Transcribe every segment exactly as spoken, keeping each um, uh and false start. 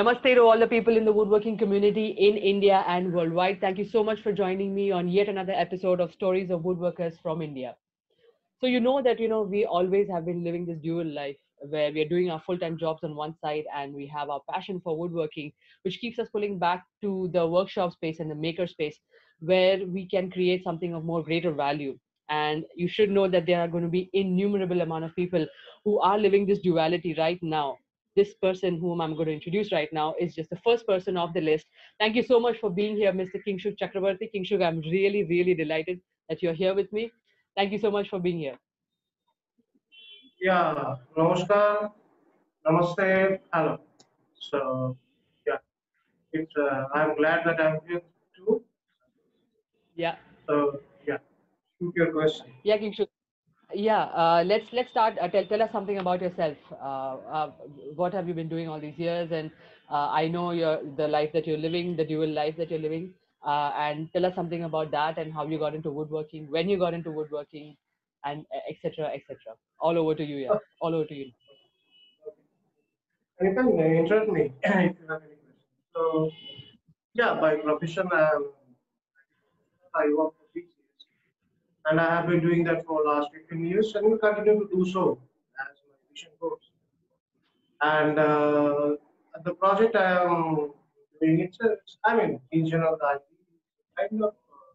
Namaste to all the people in the woodworking community in India and worldwide. Thank you so much for joining me on yet another episode of Stories of Woodworkers from India. So you know that, you know, we always have been living this dual life where we are doing our full-time jobs on one side and we have our passion for woodworking, which keeps us pulling back to the workshop space and the maker space where we can create something of more greater value. And you should know that there are going to be innumerable amount of people who are living this duality right now. This person whom I'm going to introduce right now is just the first person off the list. Thank you so much for being here, Mister Kingshuk Chakraborty. Kingshuk, I'm really, really delighted that you're here with me. Thank you so much for being here. Yeah, namaskar, namaste, hello. So, yeah, it's, uh, I'm glad that I'm here too. Yeah. So, yeah, shoot your question. Yeah, Kingshuk. Yeah, uh, let's let's start. Uh, tell tell us something about yourself. Uh, uh, what have you been doing all these years? And uh, I know your the life that you're living, the dual life that you're living. Uh, and tell us something about that and how you got into woodworking, when you got into woodworking, and et cetera et cetera. All over to you, yeah. All over to you. You can interrupt me if you have any questions. So, yeah, by profession, um, I work. And I have been doing that for the last fifteen years and will continue to do so as my mission goes. And uh, the project I am doing, it's, a, it's I mean, in general, I kind of uh,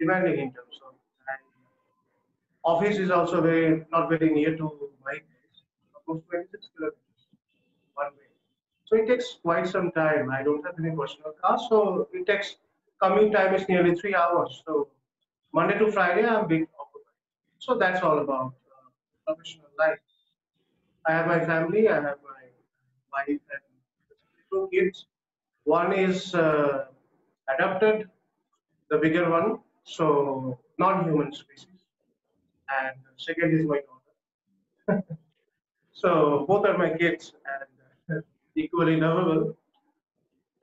demanding in terms of time. Office is also very not very near to my place, about twenty-six kilometers one way. So it takes quite some time. I don't have any personal car, so it takes coming time is nearly three hours. So Monday to Friday, I'm being occupied. So that's all about uh, professional life. I have my family, I have my wife and two kids. One is uh, adopted, the bigger one, so non-human species. And second is my daughter. So both are my kids and uh, equally lovable.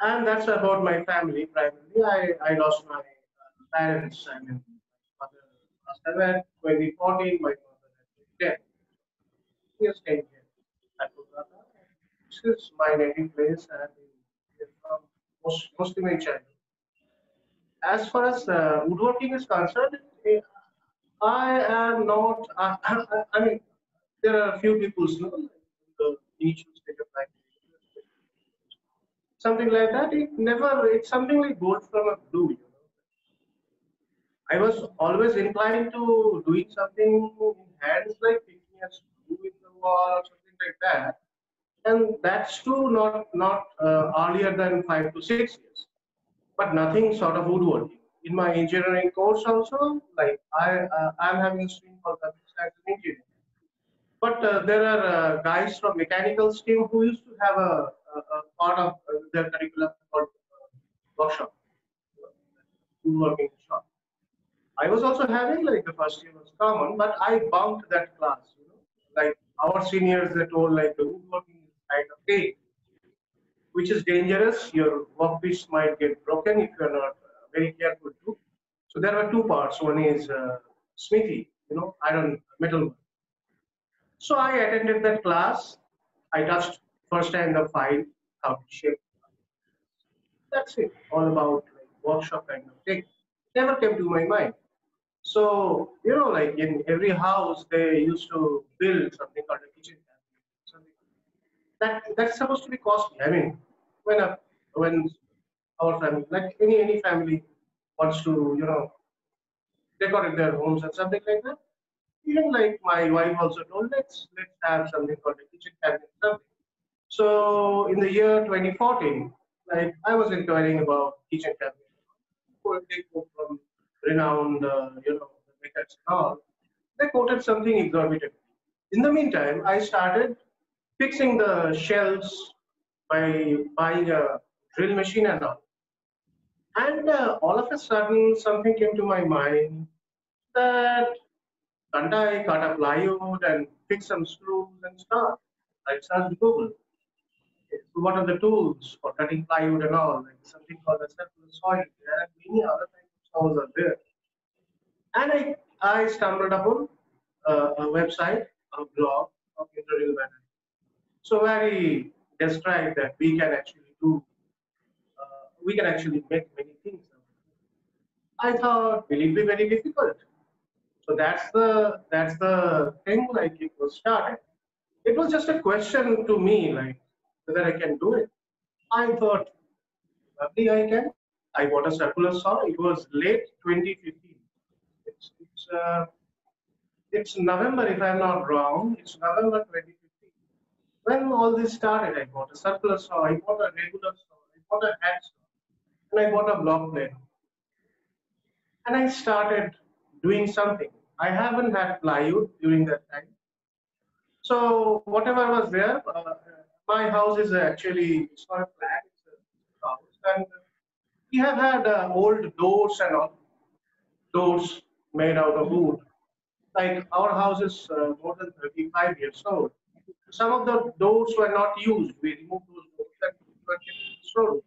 And that's about my family primarily. I, I lost my uh, parents. I mean, twenty fourteen, my mother had been dead. She has stayed here at Kolkata. This is my native place and from most, mostly my childhood. As far as uh, woodworking is concerned, I am not, I, I, I mean, there are a few people who know the initial stage of life. Something like that, it never, it's something like gold from a blue. I was always inclined to doing something in hands, like picking a screw in the wall or something like that. And that's too not, not uh, earlier than five to six years. But nothing sort of woodworking. In my engineering course also, like I, uh, I'm having a stream for computer science and engineering. But uh, there are uh, guys from mechanical stream who used to have a, a, a part of their curriculum called uh, workshop, woodworking shop. I was also having like the first year was common, but I bumped that class, you know, like our seniors they told like the woodworking is kind of cake, which is dangerous. Your workpiece might get broken if you're not uh, very careful too. So there were two parts. One is uh, smithy, you know, iron metal. So I attended that class. I touched first time the file, how to shape. That's it. All about like, workshop kind of thing. Never came to my mind. So, you know, like in every house, they used to build something called a kitchen cabinet. That, that's supposed to be costly. I mean, when a, when our family, like any, any family wants to, you know, decorate their homes and something like that. Even like my wife also told, let's, let's have something called a kitchen cabinet. Something. So in the year twenty fourteen, like I was inquiring about kitchen cabinet. They quote from renowned, uh, you know, makers and all. They quoted something exorbitant. In the meantime, I started fixing the shelves by buying a drill machine and all. And uh, all of a sudden, something came to my mind that can't I cut a plywood and fix some screws and stuff? I started Google. What are the tools for cutting plywood and all, like something called a circular saw. There are many other types of saws are there. And I, I stumbled upon uh, a website, a blog of Industrial Management. So where he described that we can actually do. Uh, we can actually make many things. I thought, will it be very difficult? So that's the that's the thing. Like it was started. It was just a question to me, like whether I can do it. I thought, probably I can. I bought a circular saw. It was late twenty fifteen. It's it's uh, it's November, if I'm not wrong. It's November twenty fifteen. When all this started, I bought a circular saw. I bought a regular saw. I bought a hand saw, and I bought a block plane. And I started doing something. I haven't had plywood during that time. So whatever was there, uh, my house is actually, it's not a flat, it's a house. And we have had uh, old doors and all, doors made out of wood. Like our house is uh, more than thirty-five years old. Some of the doors were not used. We removed those doors and were stored.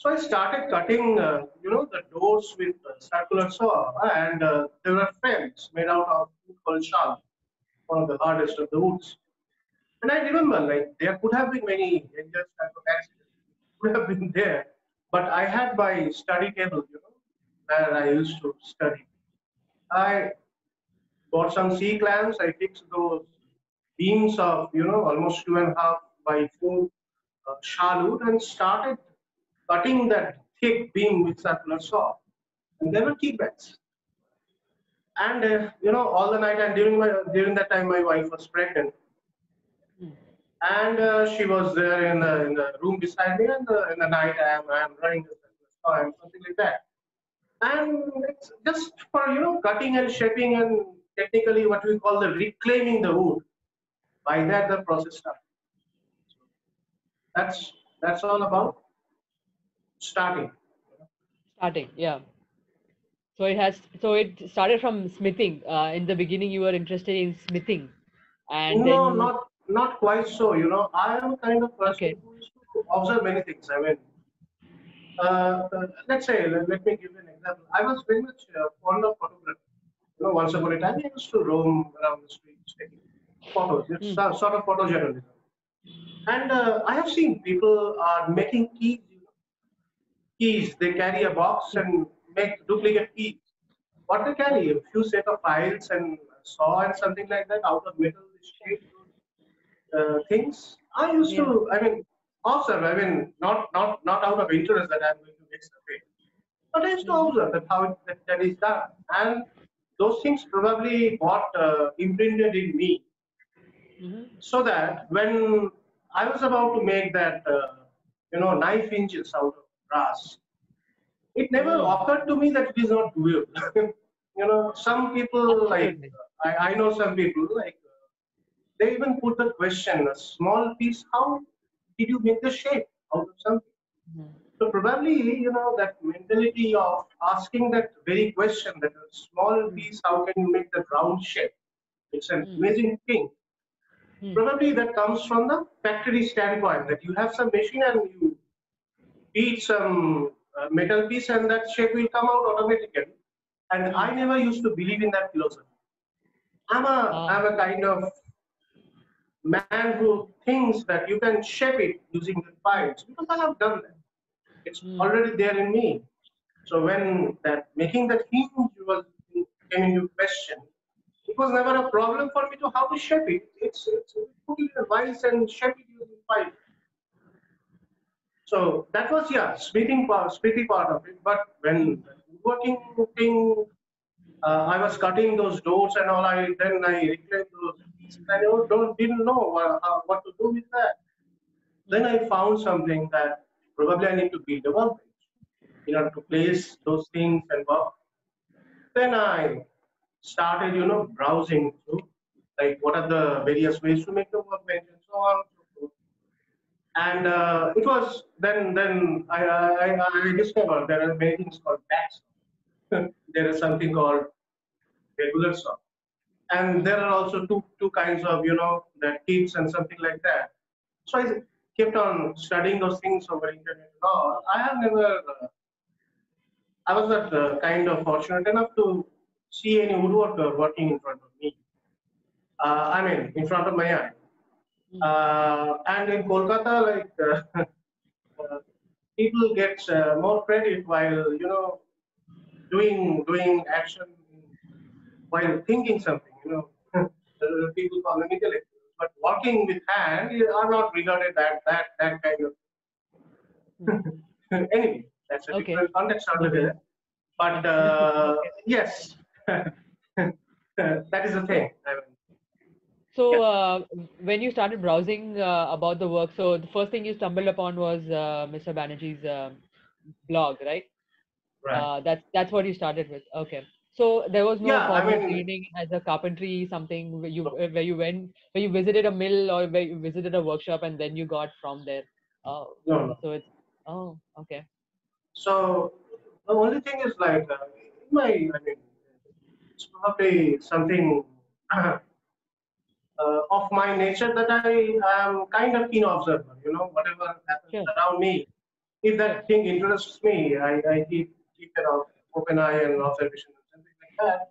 So I started cutting, uh, you know, the doors with a circular saw, and uh, there were frames made out of wood called shal, one of the hardest of the woods. And I remember, like, there could have been many dangerous type of accidents, could have been there, but I had my study table, you know, where I used to study. I bought some C clamps. I fixed those beams of, you know, almost two and a half by four uh, shal wood, and started cutting that thick beam with circular saw, and there were kickbacks. And uh, you know, all the night, and during my during that time, my wife was pregnant, and uh, she was there in the in the room beside me. And uh, in the night, I am I am running the circular saw and something like that. And it's just for, you know, cutting and shaping and technically what we call the reclaiming the wood. By that, the process started. So that's that's all about. Starting, starting, yeah. So it has, so it started from smithing. Uh, in the beginning, you were interested in smithing, and no, then... not not quite so. You know, I am kind of person okay. who used to observe many things. I mean, uh, let's say, let, let me give you an example. I was very much uh, fond of photography. You know, once upon a time, I used to roam around the streets taking photos. It's mm. sort of photojournalism, and uh, I have seen people are making tea. Keys, they carry a box and make duplicate keys. What they carry? A few set of files and saw and something like that out of metal shaped uh, things. I used yeah. to, I mean, observe, I mean, not, not, not out of interest that I'm going to make something. But I used to observe that how it, that, that is done. And those things probably got uh, imprinted in me. Mm-hmm. So that when I was about to make that, uh, you know, knife hinges out of brass, it never occurred to me that it is not real. You know, some people, like I, I know some people, like they even put the question, a small piece, how did you make the shape out of something? Mm-hmm. So probably, you know, that mentality of asking that very question, that a small piece, how can you make that round shape? It's an mm-hmm. amazing thing. Mm-hmm. Probably that comes from the factory standpoint, that you have some machine and you beat some uh, metal piece and that shape will come out automatically. And I never used to believe in that philosophy. I'm a, uh, I'm a kind of man who thinks that you can shape it using the files, because I have done that. It's mm. already there in me. So when that making that hinge was came into question, it was never a problem for me to how to shape it. It's, it's put in a vice and shape it using files. So that was, yeah, smithing part, smithy part of it. But when working, cooking, uh, I was cutting those doors and all. I then I reclaimed those pieces. I don't didn't know what, uh, what to do with that. Then I found something that probably I need to build a workbench in order to place those things and work. Then I started, you know, browsing through like what are the various ways to make the workbench and so on. And uh, it was then then I, I, I discovered there are many things called back saw. There is something called regular saw, and there are also two two kinds of, you know, that tips and something like that. So I kept on studying those things over internet. No, I have never. Uh, I was not uh, kind of fortunate enough to see any woodworker working in front of me. Uh, I mean, in front of my eye. Uh, and in Kolkata, like uh, uh, people get uh, more credit while, you know, doing doing action, while thinking something, you know. People call them intellect, but walking with hand are not regarded that that that kind of. Anyway, that's a okay. different context altogether. But uh, okay. yes, that is the thing. I mean, so yeah. uh, when you started browsing uh, about the work, so the first thing you stumbled upon was uh, Mister Banerjee's uh, blog, right? Right. Uh, that's that's what you started with. Okay. So there was no yeah, formal I mean, training as a carpentry something where you where you went where you visited a mill or where you visited a workshop and then you got from there. Uh, no. So it's oh okay. So the only thing is like uh, my I mean it's probably something uh, of my nature that I am kind of keen observer. You know, whatever happens sure. around me, if that thing interests me, I I keep keep an open eye and observation. That,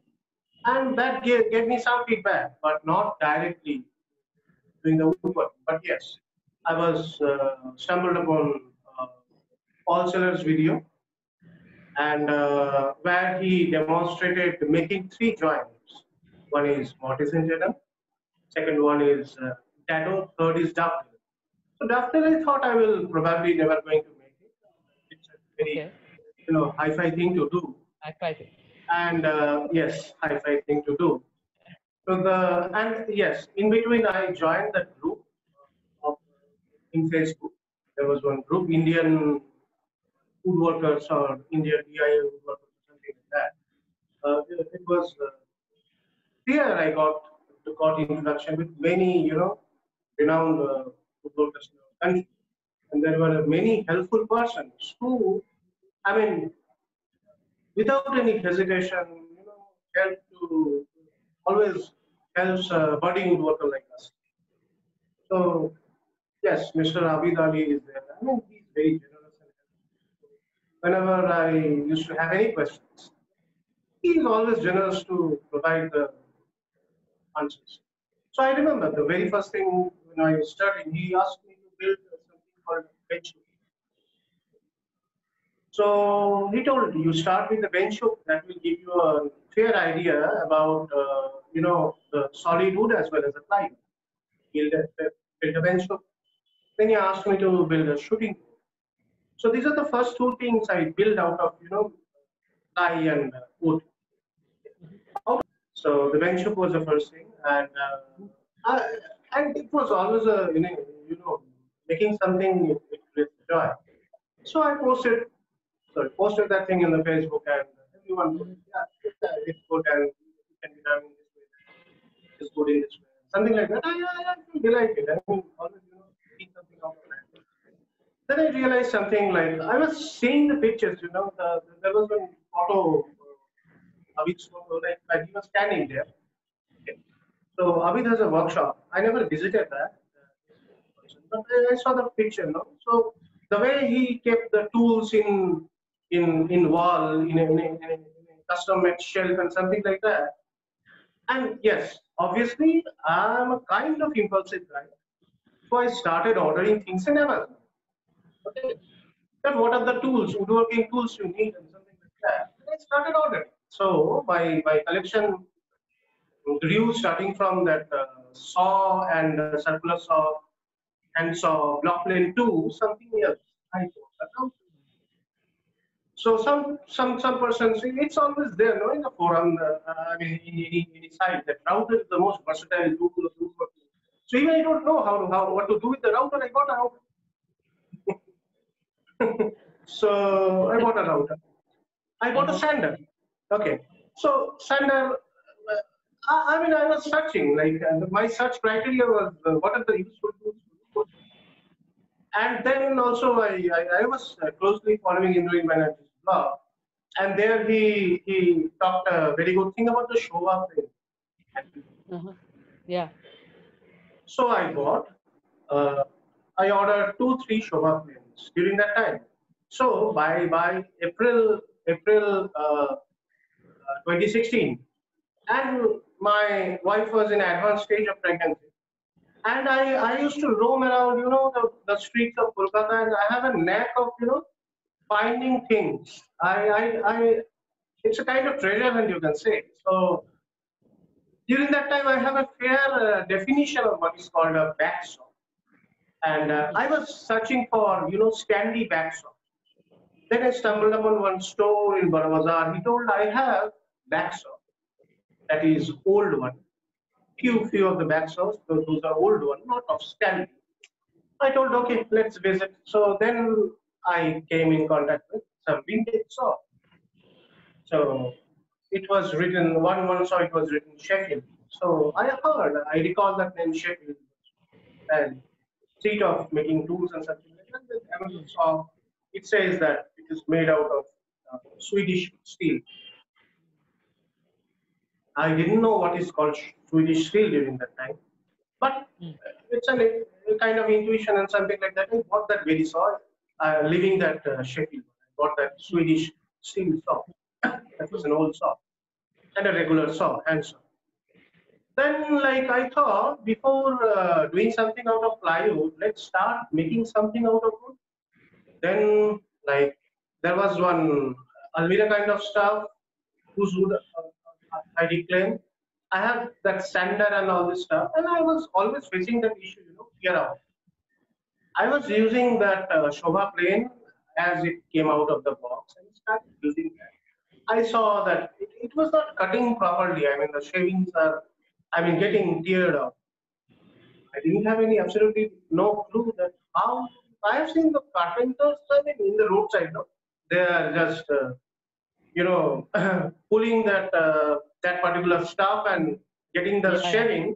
and that gave, gave me some feedback, but not directly doing the work. But yes, I was uh, stumbled upon uh, Paul Seller's video, and uh, where he demonstrated making three joints. One is mortise and joiner, second one is uh, dado, third is dovetail. So dovetail, I thought I will probably never going to make it. It's a very okay. you know hi-fi thing to do. Hi-fi thing. And uh, yes, hi-fi thing to do. So the and yes, in between I joined the group of, in Facebook. There was one group, Indian woodworkers or Indian D I Y woodworkers, something like that. Uh, it, it was uh, there I got got introduction with many you know renowned uh, woodworkers in our country, and there were many helpful persons who, I mean. Without any hesitation, you know, help to always helps a budding woodworker like us. So, yes, Mister Abhi Dali is there. I mean, he's very generous. Whenever I used to have any questions, he is always generous to provide the answers. So I remember the very first thing when I was starting, he asked me to build something called a bench. So he told you start with the bench hook. That will give you a fair idea about uh, you know the solid wood as well as the plywood. Build a, build a bench hook. Then he asked me to build a shooting hook. So these are the first two things I build out of you know ply and wood. So the bench hook was the first thing, and uh, I, and it was always a you know, you know making something with joy. So I posted. So posted that thing in the Facebook and everyone put, yeah, it's good and it can be done in this way, it's good in this way, something like that. I, I, I feel delighted. I mean, always, you know, seeing something out of that. Then I realized something like, I was seeing the pictures, you know, the, the, there was an photo, uh, Abhid's photo, like, like he was standing there. Okay. So Abhid has a workshop. I never visited that, but I, I saw the picture, you know. So the way he kept the tools in, in in wall in a, in, a, in a custom made shelf and something like that. And yes, obviously I'm a kind of impulsive guy, so I started ordering things in Amazon. Okay, then what are the tools, woodworking tools you need and something like that. And I started ordering. So my my collection grew, starting from that uh, saw and uh, circular saw and saw block plane to something else. I thought, So some some some persons, it's always there, no, in the forum. Uh, I mean, in any any site, that router is the most versatile tool of woodworking. So even I don't know how to how what to do with the router. I got a router. So I bought a router. I bought a sander. Okay. So sander. Uh, I, I mean, I was searching. Like uh, my search criteria was uh, what are the useful tools. And then also I, I, I was closely following Indra Banerjee's blog, and there he he talked a very good thing about the Showa thing. Uh-huh. Yeah. So I bought, uh, I ordered two three Showa planes during that time. So by by April April uh, twenty sixteen, and my wife was in advanced stage of pregnancy. And I, I used to roam around, you know, the, the streets of Kolkata, and I have a knack of, you know, finding things. I, I, I, it's a kind of treasure hunt, you can say. So during that time, I have a fair uh, definition of what is called a backshop. And uh, I was searching for, you know, Scandi backshop. Then I stumbled upon one store in Barabazaar. He told, I have backshop. That is old one. Few, few of the backshops, those, those are old ones, not of Scandi. I told, okay, let's visit. So then I came in contact with some vintage shop. So it was written, one, one saw it was written Sheffield. So I heard, I recall that name Sheffield. And seat of making tools and something like that. Then Amazon saw, it says that it is made out of uh, Swedish steel. I didn't know what is called Swedish steel during that time, but it's an, a kind of intuition and something like that. I bought that very saw, uh, leaving that uh, Sheffield. I bought that Swedish steel saw. That was an old saw and a regular saw, hand saw. Then, like I thought, before uh, doing something out of plywood, let's start making something out of wood. Then, like, there was one Almira kind of stuff whose wood uh, I reclaimed. I had that sander and all this stuff, and I was always facing that issue, you know, clear out. I was using that uh, Showa plane as it came out of the box and started using that. I saw that it, it was not cutting properly. I mean, the shavings are, I mean, getting teared up. I didn't have any, absolutely no clue that how. I have seen the carpenters, I mean, in the roadside, no? They are just, uh, you know, pulling that uh, that particular stuff and getting the yeah. shaving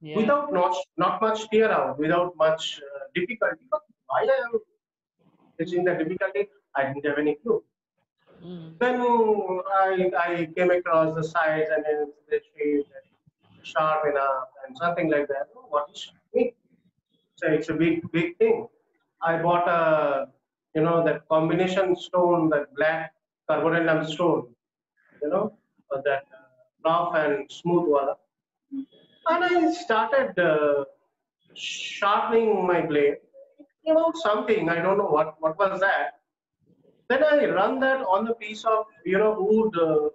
yeah. without not, not much tear out, without much uh, difficulty. But while I am facing the difficulty, I didn't have any clue. Mm. Then I, I came across the sides and then they shaved and sharp enough and something like that. Oh, what is shaving? So it's a big, big thing. I bought a, you know, that combination stone, that black carborundum stone, you know, that rough and smooth one. And I started uh, sharpening my blade. It came out something, I don't know what, what was that. Then I run that on the piece of, you know, wood, uh,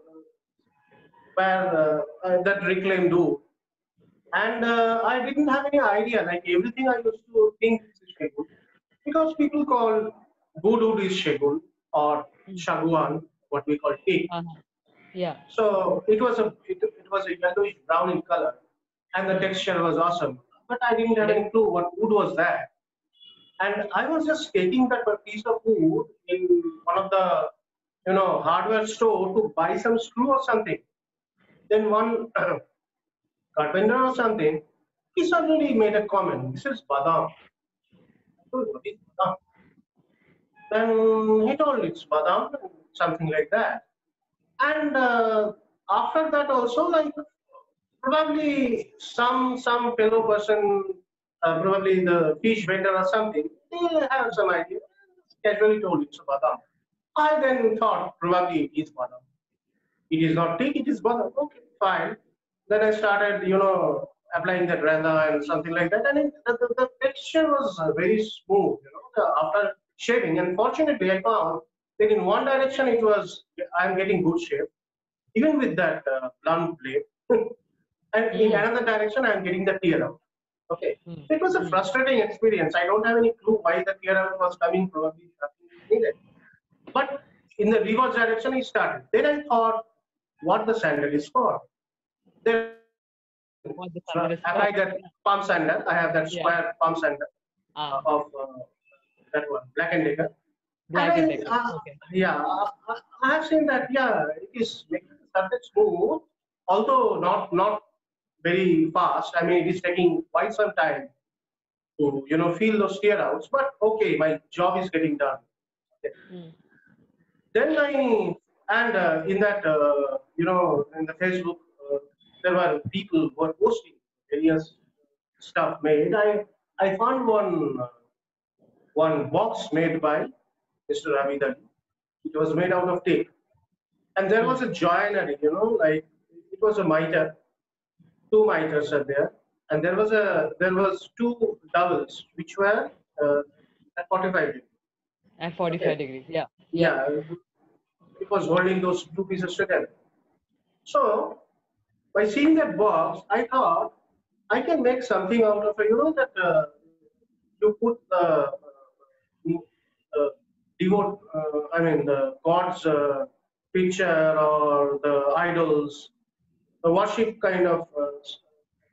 where, uh, that reclaimed wood. And uh, I didn't have any idea, like everything I used to think is wood. Because people call wood is shegun or shaguan, what we call teak. Uh-huh. Yeah. So it was a it, it was a yellowish brown in color, and the texture was awesome. But I didn't have any clue what wood was that. And I was just taking that piece of wood in one of the you know hardware store to buy some screw or something. Then one carpenter or something, he suddenly made a comment. This is badam. Then he told it's badam, something like that. And uh, after that also, like probably some some fellow person, uh, probably the fish vendor or something, they have some idea. Casually told it's badam. I then thought probably it is badam. It is not teak, it is badam. Okay, fine. Then I started, you know, applying that randa and something like that, and it, the, the, the texture was very smooth, you know, after shaving. And fortunately, I found that in one direction it was, I'm getting good shape, even with that uh, blunt blade, and mm. in another direction, I'm getting the tear out. Okay, mm. it was a frustrating experience. I don't have any clue why the tear out was coming, probably nothing needed. But in the reverse direction, it started. Then I thought, what the sandal is for? Then So, apply that palm sander. I have that square yeah. palm sander ah. uh, of uh, that one, Black and Decker. Black and Decker. Uh, okay. Yeah, I, I have seen that. Yeah, it is making the surface smooth, although not not very fast. I mean, it is taking quite some time to you know feel those tear outs. But okay, my job is getting done. Okay. Mm. Then I and uh, in that uh, you know in the Facebook. There were people who were posting various stuff made. I, I found one, one box made by Mister Abhi Dali. It was made out of tape. And there was a joinery, you know, like it was a mitre. Two mitres are there. and there was a there was two dowels which were uh, at forty-five degrees. At forty-five okay. degrees, yeah. yeah. Yeah, it was holding those two pieces together. So by seeing that box, I thought I can make something out of it. You know that uh, you put the uh, uh, devote, uh, I mean the God's uh, picture or the idols, the worship kind of uh,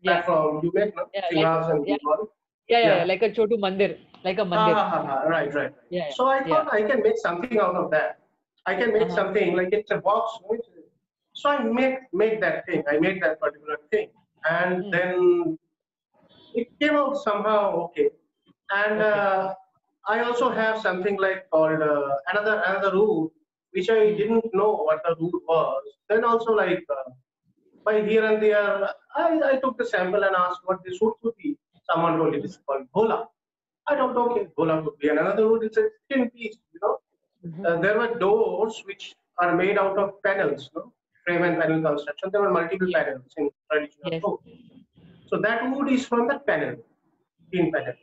yeah. platform. You make no? yeah, like, and yeah. Yeah, yeah, yeah, yeah, like a chotu mandir, like a mandir. Ah, ah, ah, right, right. Yeah, so I thought yeah. I can make something out of that. I can make uh-huh. something like it's a box. Which, so I make make that thing. I made that particular thing, and mm. then it came out somehow okay. And okay. Uh, I also have something like called uh, another another root, which I didn't know what the root was. Then also like uh, by here and there, I, I took the sample and asked what this root could be. Someone told it is called bhola. I don't know. Okay, bhola could be another root. It's a thin piece, you know. Mm-hmm. Uh, there were doors which are made out of panels, no? Frame and panel construction. There were multiple panels in traditional yes. wood. So that wood is from that panel, thin panel.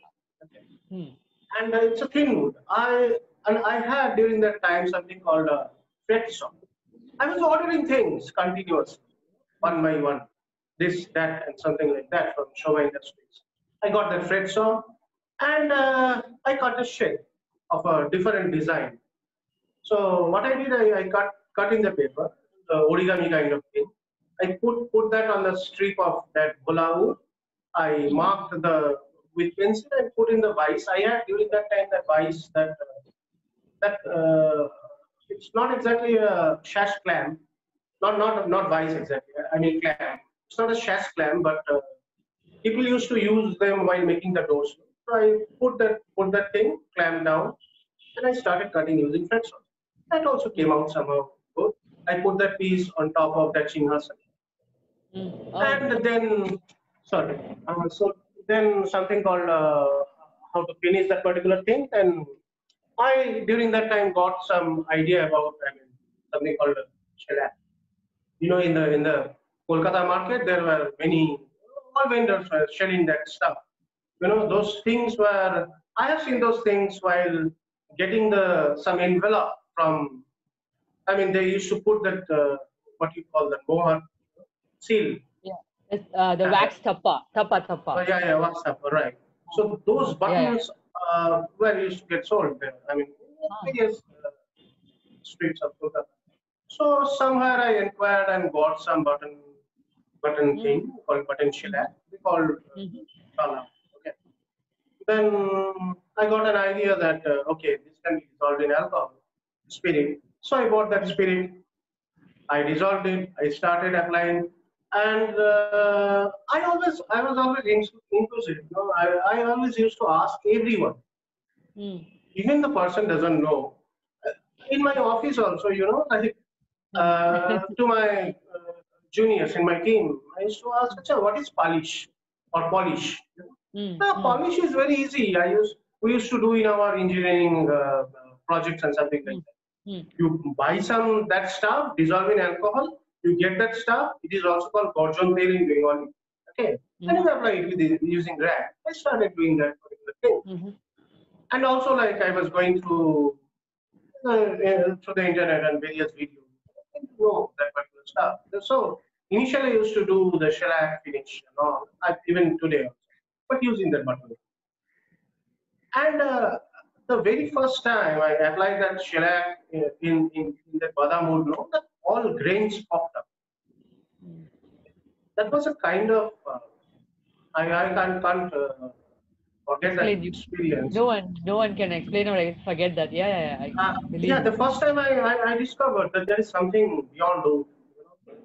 Okay. Hmm. And uh, it's a thin wood. I and I had during that time something called a fret saw. I was ordering things continuously, one by one, this, that, and something like that from Showa Industries. I got the fret saw, and uh, I cut a shape of a different design. So what I did, I, I cut cut in the paper, the origami kind of thing. I put put that on the strip of that bhola wood. I marked the with pencil and put in the vise. I had during that time that vise that that uh, it's not exactly a sash clamp, not not not vise exactly. I mean clamp. It's not a sash clamp, but uh, people used to use them while making the doors. So I put that put that thing clamp down, and I started cutting using fret saw. That also came out somehow good. I put that piece on top of that shinghasana. Mm. Oh. And then, sorry, uh, so then something called uh, how to finish that particular thing. And I, during that time, got some idea about I mean, something called shellac. You know, in the in the Kolkata market, there were many, all vendors were selling that stuff. You know, those things were, I have seen those things while getting the some envelope. From, I mean, they used to put that uh, what you call that mohar seal. Yeah, it's, uh, the yeah. wax thappa, thappa, thappa. Oh, yeah, yeah, wax thappa, right. So those buttons yeah, yeah. Uh, were used to get sold there. I mean, various ah. uh, streets of Kolkata. So somewhere I inquired and got some button, button mm. thing called button shellac. We called uh, mm -hmm. Okay. Then I got an idea that uh, okay, this can be dissolved in alcohol. Spirit. So I bought that spirit. I dissolved it. I started applying, and uh, I always, I was always inclusive. You know, I, I always used to ask everyone, mm. even the person doesn't know. In my office also, you know, I, uh, to my uh, juniors in my team, I used to ask, "Acha, what is polish or polish?" Mm. Now, mm. polish is very easy. I used, we used to do in our engineering uh, projects and something like that. Hmm. You buy some that stuff, dissolve in alcohol, you get that stuff. It is also called gorgon tail in Bengali. Okay, hmm. and you apply it with using rag. I started doing that particular thing, mm-hmm. and also like I was going through uh, uh, through the internet and various videos. I didn't know that particular stuff. So initially, I used to do the shellac finish and all, even today, also, but using that material. And uh, the very first time I applied that shellac in, in, in the badam wood, no, that all grains popped up. That was a kind of, uh, I, I can't, can't uh, forget that experience. No one, no one can explain or I forget that. Yeah, yeah, yeah. I uh, yeah the first time I, I, I discovered that there is something beyond wood, you know,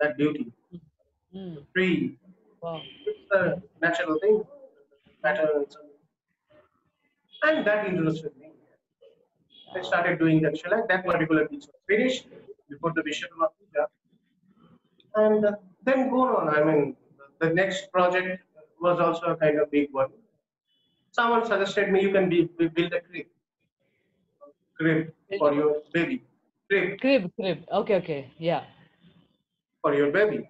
that beauty, mm. the tree. Wow. It's a natural thing, natural. And that interested me. I started doing that shellac. That particular piece was finished before the Vishwakarma Puja. And uh, then going on, I mean, the next project was also a kind of big one. Someone suggested me, you can be, be build a crib. Crib for your baby. Crib. Crib, crib. Okay, okay. Yeah. For your baby.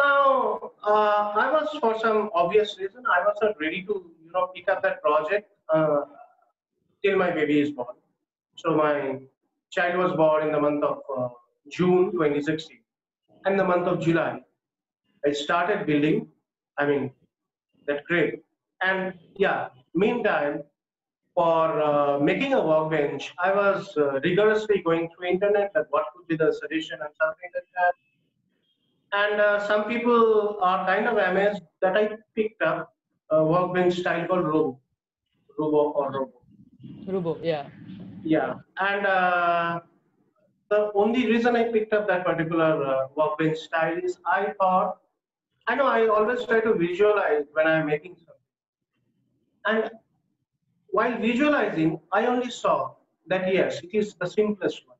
Now, uh, I was, for some obvious reason, I was not ready to, you know, pick up that project uh, till my baby is born. So my child was born in the month of uh, June twenty sixteen, and the month of July, I started building, I mean, that crib. And yeah, meantime, for uh, making a workbench, I was uh, rigorously going through internet that what could be the solution and something like that. And uh, some people are kind of amazed that I picked up a workbench style called Roubo, Roubo or Roubo. Roubo, yeah. Yeah, and uh, the only reason I picked up that particular uh, workbench style is I thought, I know I always try to visualize when I'm making something. And while visualizing, I only saw that yes, it is the simplest one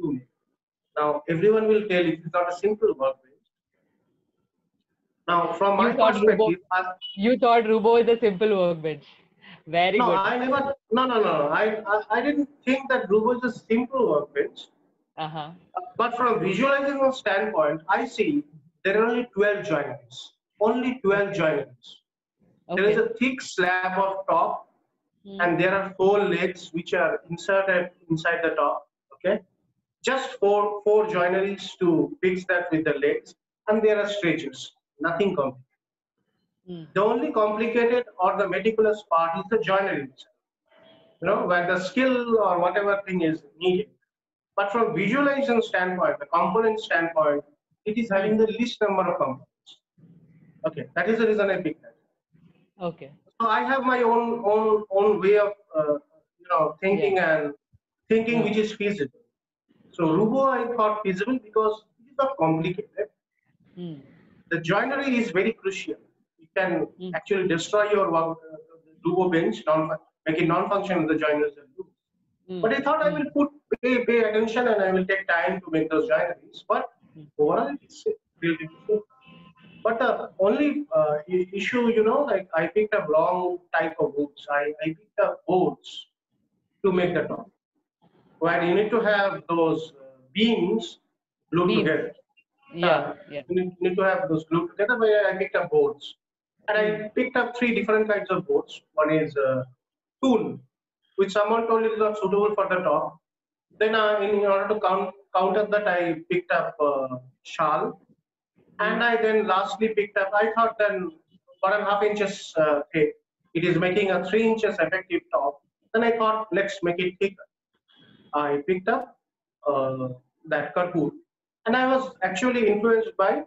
to make. Now, everyone will tell it is not a simple workbench. Now, from my perspective, you thought Roubo is a simple workbench. Very good. No, I never. No, no, no. I, I, I didn't think that Roubo is a simple workbench. Uh-huh. But from visualization standpoint, I see there are only twelve joinings. Only twelve joinings. Okay. There is a thick slab of top, hmm. and there are four legs which are inserted inside the top. Okay. Just four four joineries to fix that with the legs, and there are stretches. Nothing complicated. Mm. The only complicated or the meticulous part is the joinery, you know, where the skill or whatever thing is needed. But from visualization standpoint, the component standpoint, it is having the least number of components. Okay, that is the reason I picked that. Okay. So I have my own own own way of uh, you know thinking yeah. and thinking yeah. which is feasible. So Roubo I thought feasible because it is not complicated. Mm. The joinery is very crucial. It can mm. actually destroy your work, uh, Roubo bench, non make it non-functional. The joineries will do. Mm. But I thought mm. I will put pay, pay attention and I will take time to make those joineries. But mm. overall, it's really good. But the only uh, issue, you know, like I picked up wrong type of woods. I, I picked up boards to make the top. Where you need to have those beams glued beams. together. Yeah, uh, yeah. You need, need to have those glued together. Where I picked up boards, and I picked up three different kinds of boards. One is uh, tool, which someone told is not suitable for the top. Then, uh, in order to count counter that, I picked up uh, shawl, and I then lastly picked up. I thought then one and a half inches uh, thick. It is making a three inches effective top. Then I thought, let's make it thicker. I picked up uh, that Karpoor, and I was actually influenced by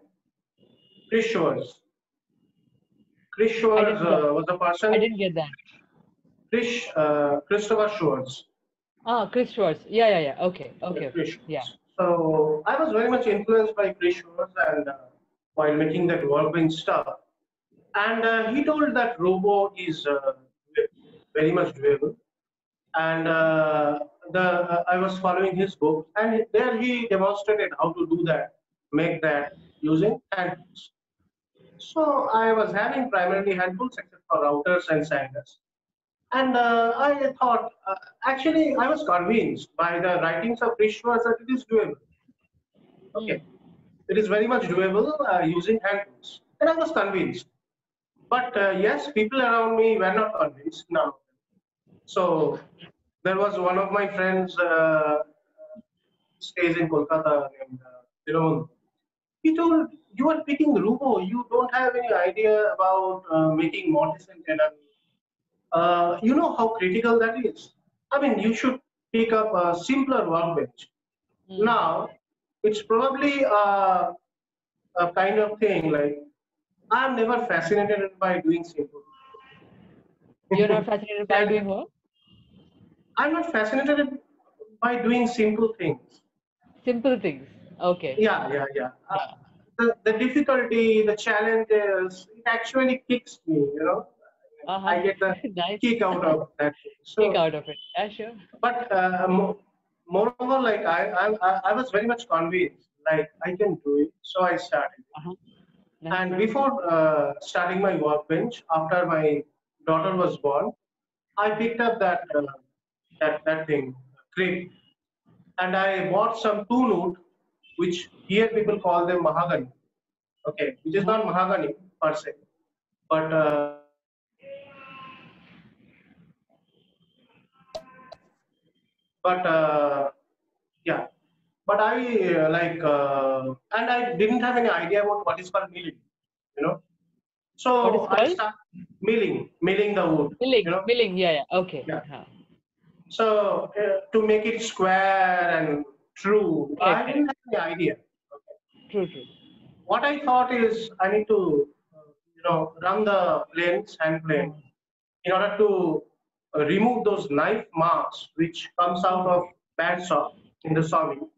Chris Schwarz. Chris Schwarz uh, was the person. I didn't get that. Chris, uh, Christopher Schwarz. Ah, Chris Schwarz. Yeah, yeah, yeah. Okay, okay. okay. Yeah. So I was very much influenced by Chris Schwarz, and uh, while making that workbench stuff, and uh, he told that Roubo is uh, very much doable, and. Uh, The, uh, I was following his book, and there he demonstrated how to do that, make that using handles. So I was having primarily handles except for routers and sanders. And uh, I thought, uh, actually, I was convinced by the writings of Vishwakarma that it is doable. Okay, mm. it is very much doable uh, using handles, and I was convinced. But uh, yes, people around me were not convinced now. So. There was one of my friends uh, stays in Kolkata named Ravindani. He told, you are picking Roubo, you don't have any idea about uh, making mortise and tenon. Uh, you know how critical that is. I mean, you should pick up a simpler workbench. Mm. Now, it's probably a, a kind of thing like, I'm never fascinated by doing simple. You're not fascinated by doing what? I'm not fascinated by doing simple things. Simple things, okay. Yeah, yeah, yeah. yeah. Uh, the, the difficulty, the challenges, it actually kicks me, you know. Uh-huh. I get the nice. kick out of that. So, kick out of it, yeah, sure. But uh, mo moreover, like, I, I, I was very much convinced, like, I can do it, so I started. Uh-huh. Nice. And before uh, starting my workbench, after my daughter was born, I picked up that... Uh, That, that thing, crib. And I bought some tunut, which here people call them mahogany. Okay, which is not mahogany per se, but uh, but uh, yeah, but I uh, like uh, and I didn't have any idea about what is called milling, you know. So I start milling, milling the wood. Milling, you know? Milling, yeah, yeah, okay. Yeah. Uh-huh. So uh, to make it square and true, okay. I didn't have any idea. Okay. True, true. What I thought is I need to, uh, you know, run the planes and plane in order to uh, remove those knife marks which comes out of bad saw in the sawmill.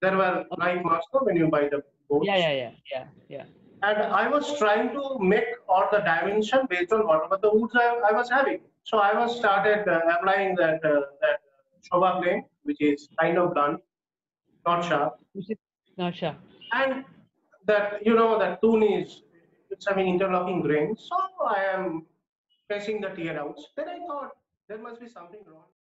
There were okay. knife marks when you buy the boats. Yeah, yeah, yeah, yeah, yeah. And I was trying to make all the dimension based on whatever the woods I, I was having. So I was started uh, applying that uh, that Showa plane, which is kind of blunt, not sharp. Not sharp. And that, you know, that tune is, it's having interlocking grains. So I am pressing the tear outs. Then I thought there must be something wrong.